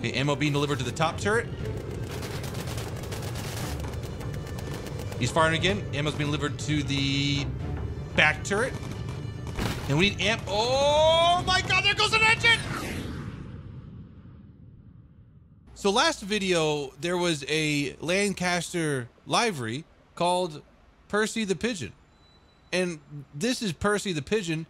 Okay, ammo being delivered to the top turret. He's firing again. Ammo's being delivered to the back turret. And we need ammo. Oh my God, there goes an engine! So last video, there was a Lancaster livery called Percy the Pigeon. And this is Percy the Pigeon.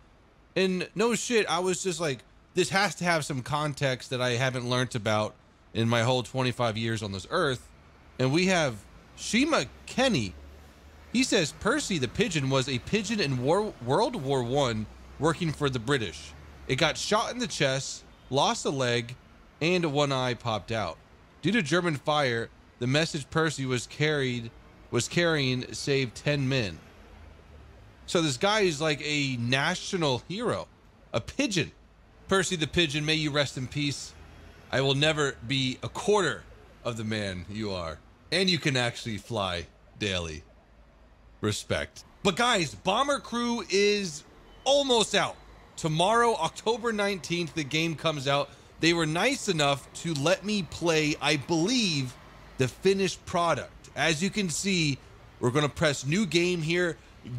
And no shit, I was just like, this has to have some context that I haven't learned about in my whole 25 years on this earth. And we have Shima Kenny. He says Percy the Pigeon was a pigeon in World War I working for the British. It got shot in the chest, lost a leg, and one eye popped out. Due to German fire, the message Percy was carrying saved 10 men. So this guy is like a national hero, a pigeon. Percy the Pigeon, may you rest in peace. I will never be a quarter of the man you are. And you can actually fly daily. Respect. But guys, Bomber Crew is almost out. Tomorrow, October 19th, the game comes out. They were nice enough to let me play, I believe, the finished product. As you can see, we're gonna press new game here.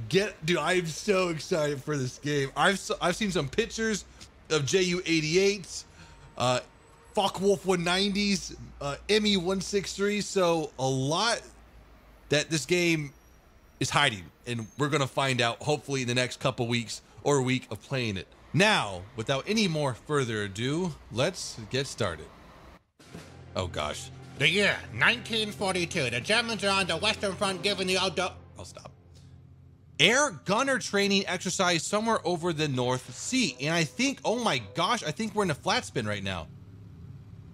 Dude, I'm so excited for this game. I've seen some pictures of JU88s, Focke-Wulf 190s, ME163. So a lot that this game is hiding, and we're gonna find out hopefully in the next couple weeks or a week of playing it. Now, without any more further ado, let's get started. Oh gosh. The year 1942. The Germans are on the Western Front giving the outdoor. I'll stop. Air gunner training exercise somewhere over the North Sea. And I think, oh my gosh, I think we're in a flat spin right now.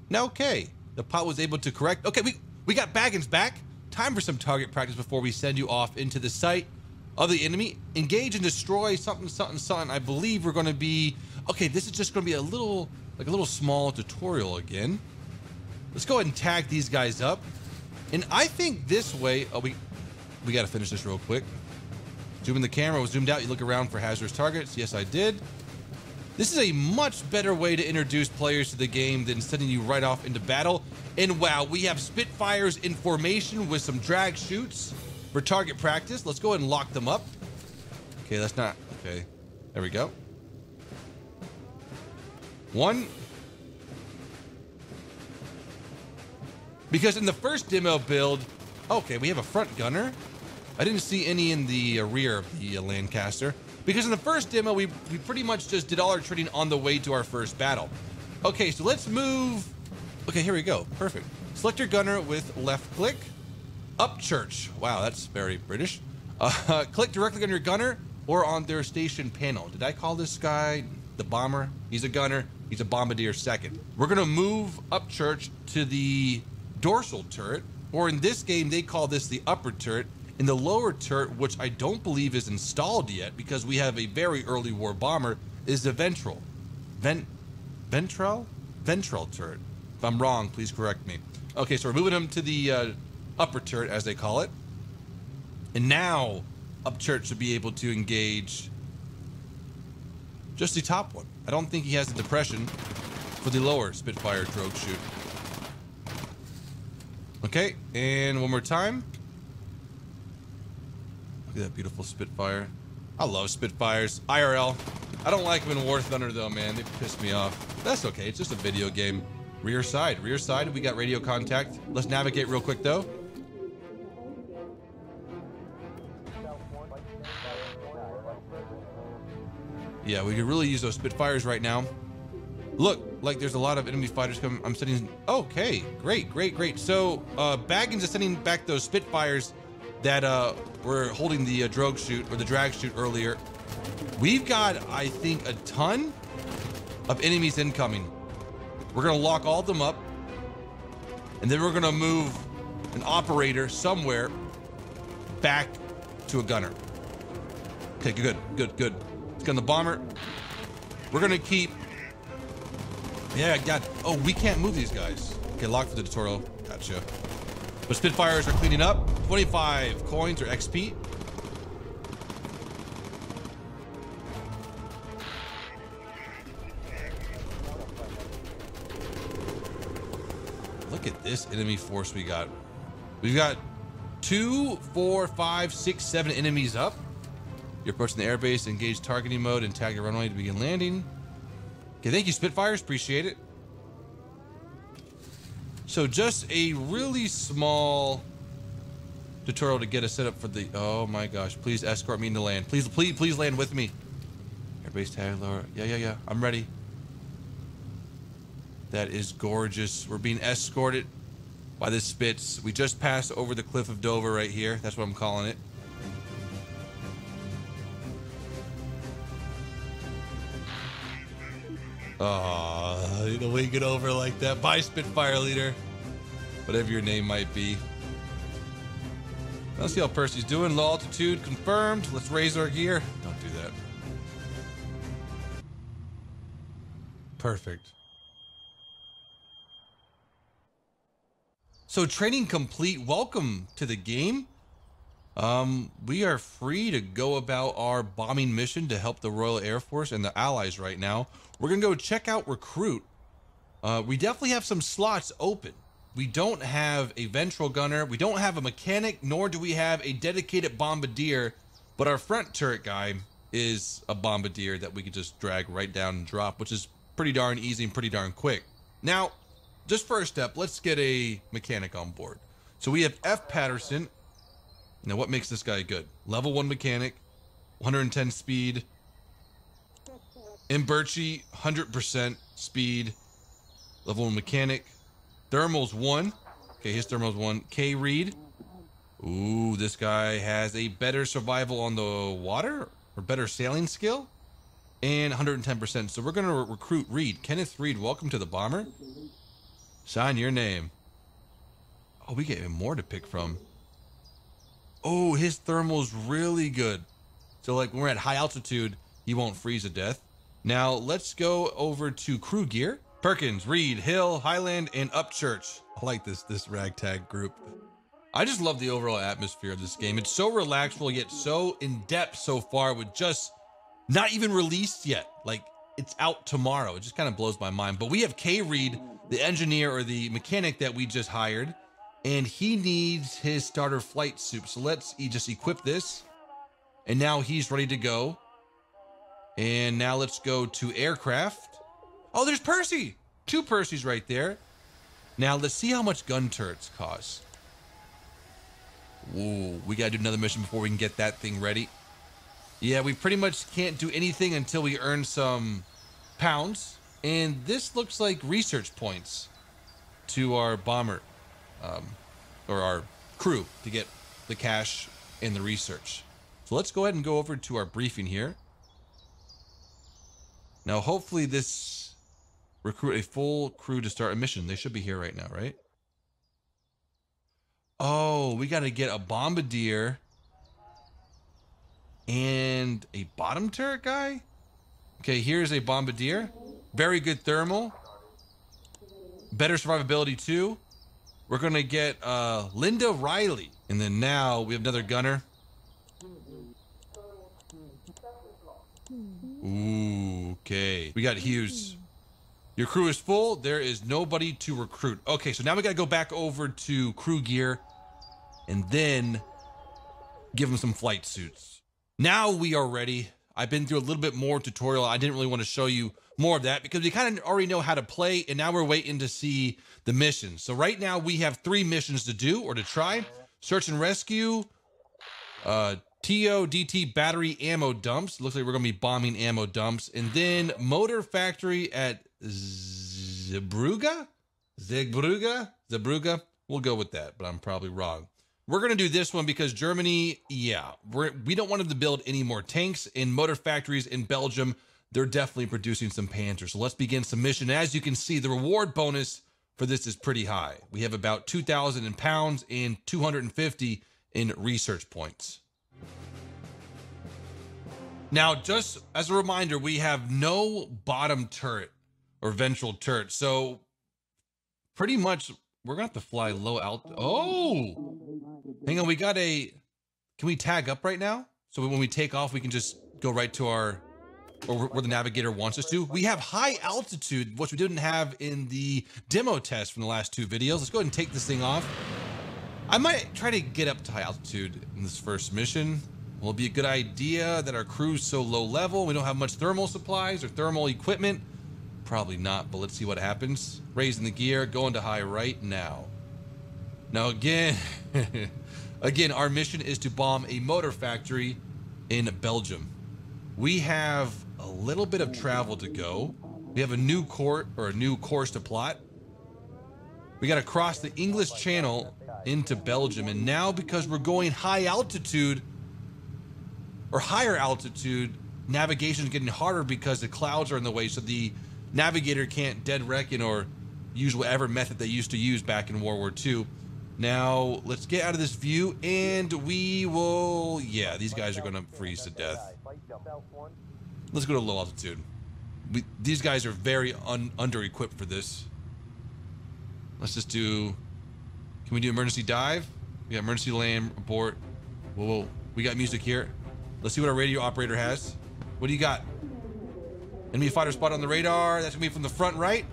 Now, okay, the pilot was able to correct. Okay, we got Baggins back. Time for some target practice before we send you off into the sight of the enemy. Engage and destroy something, something, something. I believe we're gonna be, okay, this is just gonna be a little, like a little small tutorial again. Let's go ahead and tag these guys up. And I think this way, oh, we gotta finish this real quick. Zooming the camera was zoomed out. You look around for hazardous targets. Yes, I did. This is a much better way to introduce players to the game than sending you right off into battle. And wow, we have Spitfires in formation with some drag shoots for target practice. Let's go ahead and lock them up. Okay, that's not, okay. There we go. One. Because in the first demo build, okay, we have a front gunner. I didn't see any in the rear of the Lancaster, because in the first demo, we pretty much just did all our training on the way to our first battle. Okay, so let's move. Okay, here we go. Perfect. Select your gunner with left click. Upchurch. Wow, that's very British. Click directly on your gunner or on their station panel. Did I call this guy the bomber? He's a gunner. He's a bombardier second. We're going to move Upchurch to the dorsal turret, or in this game, they call this the upper turret. In the lower turret, which I don't believe is installed yet because we have a very early war bomber, is the Ventral. Ventral turret. If I'm wrong, please correct me. Okay, so we're moving them to the upper turret, as they call it. And now, Upchurch should be able to engage just the top one. I don't think he has the depression for the lower Spitfire drogue shoot. Okay, and one more time. Look at that beautiful Spitfire. I love Spitfires. IRL. I don't like them in War Thunder though, man. They piss me off. That's okay. It's just a video game. Rear side. Rear side. We got radio contact. Let's navigate real quick though. Yeah, we could really use those Spitfires right now. Look, like there's a lot of enemy fighters coming. I'm sending. Okay, great, great, great. So Baggins is sending back those Spitfires that we're holding the drogue shoot or the drag shoot earlier. We've got, I think, a ton of enemies incoming. We're gonna lock all of them up, and then we're gonna move an operator somewhere back to a gunner. Okay, good, good, good. Let's gun the bomber. We're gonna keep, yeah, God, oh, we can't move these guys. Okay, lock for the tutorial, gotcha. But Spitfires are cleaning up. 25 coins or XP. Look at this enemy force we got. We've got 2, 4, 5, 6, 7 enemies up. You're approaching the airbase. Engage targeting mode and tag your runway to begin landing. Okay, thank you, Spitfires. Appreciate it. So just a really small tutorial to get us set up for the... Oh my gosh. Please escort me into land. Please, please, please land with me. Airbase tag lower. Yeah, yeah, yeah. I'm ready. That is gorgeous. We're being escorted by the Spits. We just passed over the cliff of Dover right here. That's what I'm calling it. Aw, you know, wink it over like that. Bye, Spitfire leader. Whatever your name might be. Let's see how Percy's doing. Low altitude confirmed. Let's raise our gear. Don't do that. Perfect. So training complete. Welcome to the game. We are free to go about our bombing mission to help the Royal Air Force and the Allies right now. We're going to go check out Recruit. We definitely have some slots open. We don't have a Ventral gunner. We don't have a mechanic, nor do we have a dedicated bombardier. But our front turret guy is a bombardier that we could just drag right down and drop, which is pretty darn easy and pretty darn quick. Now, just first step, let's get a mechanic on board. So we have F Patterson. Now, what makes this guy good? Level 1 mechanic, 110 speed. In Birchi, 100% speed. Level 1 mechanic. Thermal's 1. Okay, his thermal's 1. Kay Reed. Ooh, this guy has a better survival on the water or better sailing skill. And 110%. So we're going to recruit Reed. Kenneth Reed, welcome to the bomber. Sign your name. Oh, we get even more to pick from. Oh, his thermal's really good. So, like, when we're at high altitude, he won't freeze to death. Now, let's go over to crew gear. Perkins, Reed, Hill, Highland, and Upchurch. I like this ragtag group. I just love the overall atmosphere of this game. It's so relaxful, yet so in-depth so far with just not even released yet. Like, it's out tomorrow. It just kind of blows my mind. But we have Kay Reed, the engineer or the mechanic that we just hired. And he needs his starter flight suit. So let's just equip this. And now he's ready to go. And now let's go to aircraft. Oh, there's Percy. 2 Percys right there. Now let's see how much gun turrets cost. Ooh, we got to do another mission before we can get that thing ready. Yeah, we pretty much can't do anything until we earn some pounds. And this looks like research points to our bomber. Or our crew to get the cash and the research. So let's go ahead and go over to our briefing here. Now, hopefully this recruit a full crew to start a mission. They should be here right now, right? Oh, we got to get a bombardier and a bottom turret guy. Okay, here's a bombardier. Very good thermal. Better survivability too. We're going to get Linda Riley. And then now we have another gunner. Ooh, okay. We got Hughes. Your crew is full. There is nobody to recruit. Okay, so now we got to go back over to crew gear and then give them some flight suits. Now we are ready. I've been through a little bit more tutorial. I didn't really want to show you more of that because we kind of already know how to play, and now we're waiting to see the missions. So right now we have 3 missions to do or to try. Search and rescue, TODT battery ammo dumps. Looks like we're going to be bombing ammo dumps. And then motor factory at Zebrugge. We'll go with that, but I'm probably wrong. We're going to do this one because Germany, yeah, we don't want them to build any more tanks. In motor factories in Belgium, they're definitely producing some Panzers. So let's begin submission. As you can see, the reward bonus for this is pretty high. We have about 2,000 in pounds and 250 in research points. Now, just as a reminder, we have no bottom turret or ventral turret. So pretty much we're going to have to fly low altitude. Oh! Hang on, we got a... Can we tag up right now? So when we take off, we can just go right to our or where the navigator wants us to. We have high altitude, which we didn't have in the demo test from the last two videos. Let's go ahead and take this thing off. I might try to get up to high altitude in this first mission. Well, it'd be a good idea that our crew's so low level. We don't have much thermal supplies or thermal equipment. Probably not, but let's see what happens. Raising the gear, going to high right now. Now again, our mission is to bomb a motor factory in Belgium. We have a little bit of travel to go. We have a new course to plot. We got to cross the English Channel into Belgium, and now because we're going high altitude or higher altitude, navigation is getting harder because the clouds are in the way, so the navigator can't dead reckon or use whatever method they used to use back in World War II. Now, let's get out of this view, and we will... Yeah, these guys are going to freeze to death. Let's go to low altitude. These guys are very under-equipped for this. Let's just do... Can we do emergency dive? We got emergency land, abort. Whoa, whoa. We got music here. Let's see what our radio operator has. What do you got? Enemy fighter spot on the radar. That's going to be from the front right.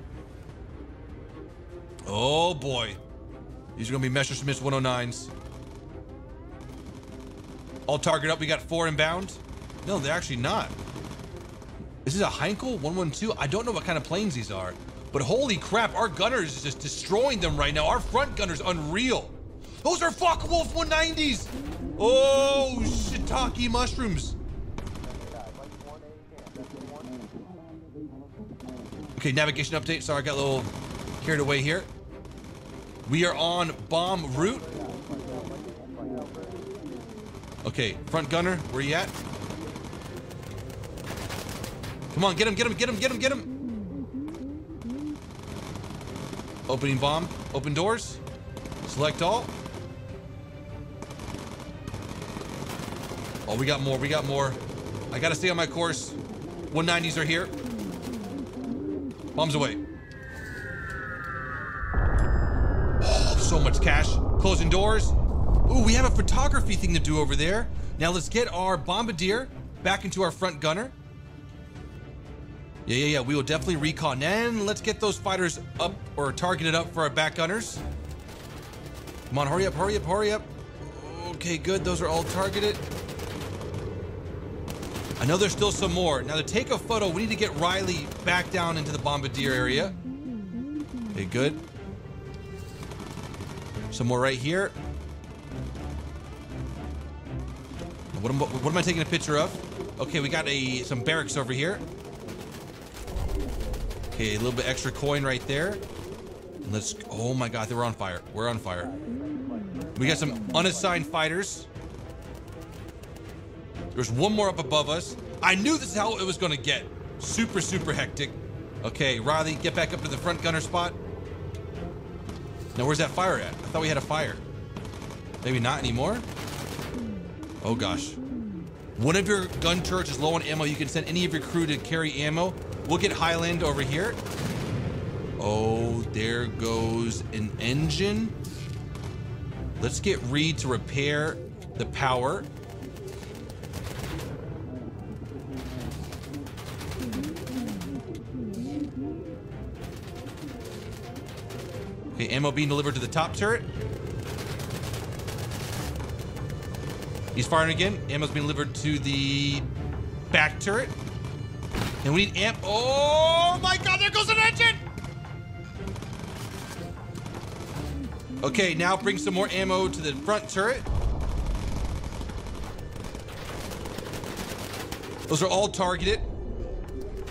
Oh, boy. These are going to be Messerschmitt 109s. All target up. We got 4 inbound. No, they're actually not. This is a Heinkel 112. I don't know what kind of planes these are, but holy crap, our gunners is just destroying them right now. Our front gunner's unreal. Those are Focke-Wulf 190s. Oh, shiitake mushrooms. Okay, navigation update. Sorry, I got a little carried away here. We are on bomb route. Okay, front gunner, where you at? Come on, get him, get him, get him, get him, get him. Opening bomb, open doors, select all. Oh, we got more, we got more. I gotta stay on my course. 190s are here. Bombs away. So much cash. Closing doors. Ooh, we have a photography thing to do over there. Now let's get our bombardier back into our front gunner. Yeah. We will definitely recon. And let's get those fighters up or targeted up for our back gunners. Come on, hurry up, hurry up, hurry up. Okay, good. Those are all targeted. I know there's still some more. Now to take a photo, we need to get Riley back down into the bombardier area. Okay, good. Some more right here. What am I taking a picture of? Okay, we got some barracks over here. Okay, a little bit extra coin right there. And let's, oh my God, we're on fire. We're on fire. We got some unassigned fighters. There's one more up above us. I knew this is how it was gonna get. Super, super hectic. Okay, Riley, get back up to the front gunner spot. Now, where's that fire at? I thought we had a fire. Maybe not anymore? Oh, gosh. One of your gun turrets is low on ammo. You can send any of your crew to carry ammo. We'll get Highland over here. Oh, there goes an engine. Let's get Reed to repair the power. Okay, ammo being delivered to the top turret. He's firing again. Ammo's being delivered to the back turret. And we need amp. Oh my God, there goes an engine! Okay, now bring some more ammo to the front turret. Those are all targeted.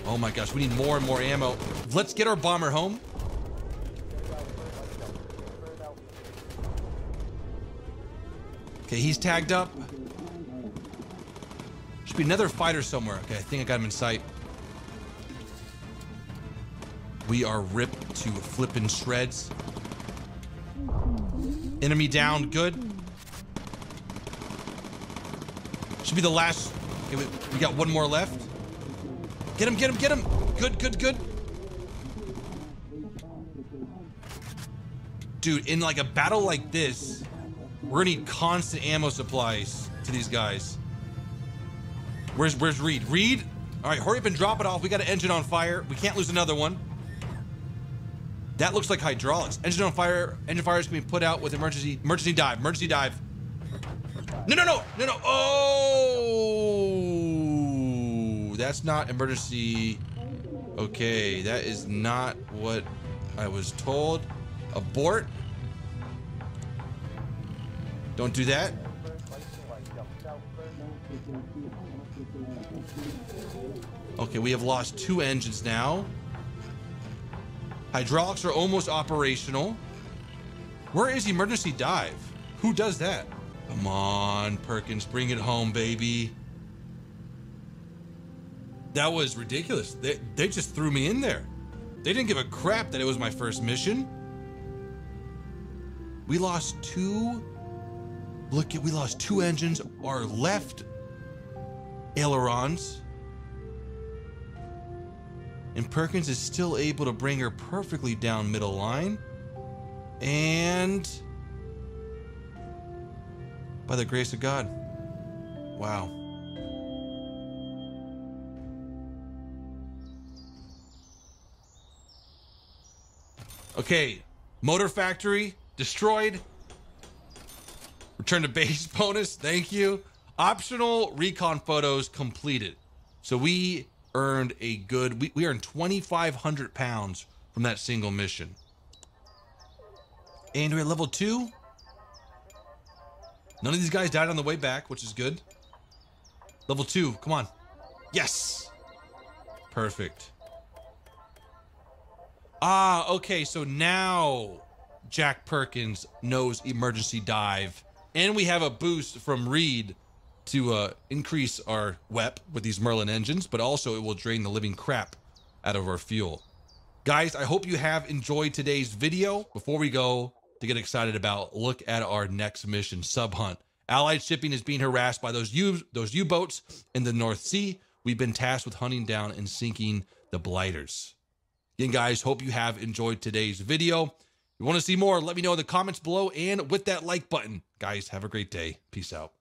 Oh my gosh, we need more and more ammo. Let's get our bomber home. Okay, he's tagged up. Should be another fighter somewhere. Okay, I think I got him in sight. We are ripped to flipping shreds. Enemy down, good. Should be the last. Okay, we got one more left. Get him, get him, get him. Good, good, good. Dude, in like a battle like this, we're gonna need constant ammo supplies to these guys. Where's Reed? Reed, All right, hurry up and drop it off. We got an engine on fire. We can't lose another one. That looks like hydraulics. Engine on fire. Engine fires can be put out with emergency dive. Emergency dive. No. Oh, that's not emergency. Okay, that is not what I was told. Abort. Don't do that. Okay, we have lost two engines now. Hydraulics are almost operational. Where is emergency dive? Who does that? Come on, Perkins, bring it home, baby. That was ridiculous. They just threw me in there. They didn't give a crap that it was my first mission. We lost two. Look, we lost two engines. Our left ailerons. And Perkins is still able to bring her perfectly down middle line. And by the grace of God. Wow. Okay, motor factory destroyed. Return to base bonus, thank you. Optional recon photos completed. So we earned a good, we earned 2,500 pounds from that single mission. And we're at level 2. None of these guys died on the way back, which is good. Level 2, come on. Yes. Perfect. Ah, okay, so now Jack Perkins knows emergency dive. And we have a boost from Reed to increase our WEP with these Merlin engines, but also it will drain the living crap out of our fuel. Guys, I hope you have enjoyed today's video. Before we go to get excited about, look at our next mission, Sub Hunt. Allied shipping is being harassed by those U-boats in the North Sea. We've been tasked with hunting down and sinking the Blighters. Again, guys, hope you have enjoyed today's video. If you want to see more, let me know in the comments below and with that like button. Guys, have a great day. Peace out.